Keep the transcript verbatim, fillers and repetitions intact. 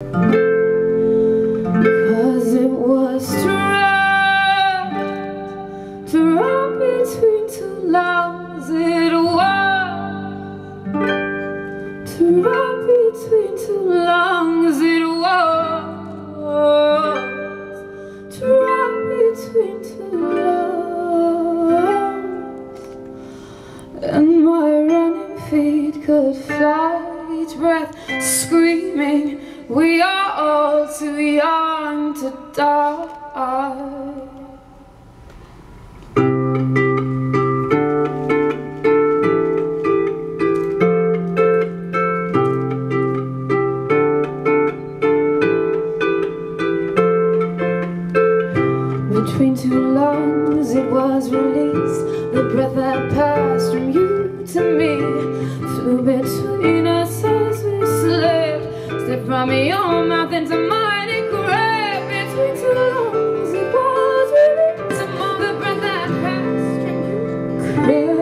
Between two lungs, it was to run between two lungs, it was to run between two lungs, and my running feet could fly, each breath screaming, we are all too young to die. Between two lungs it was released, the breath that passed from you to me flew between us as we slept, slipped from your mouth into mine and grabbed. Between two lungs it was released, the breath that passed from you.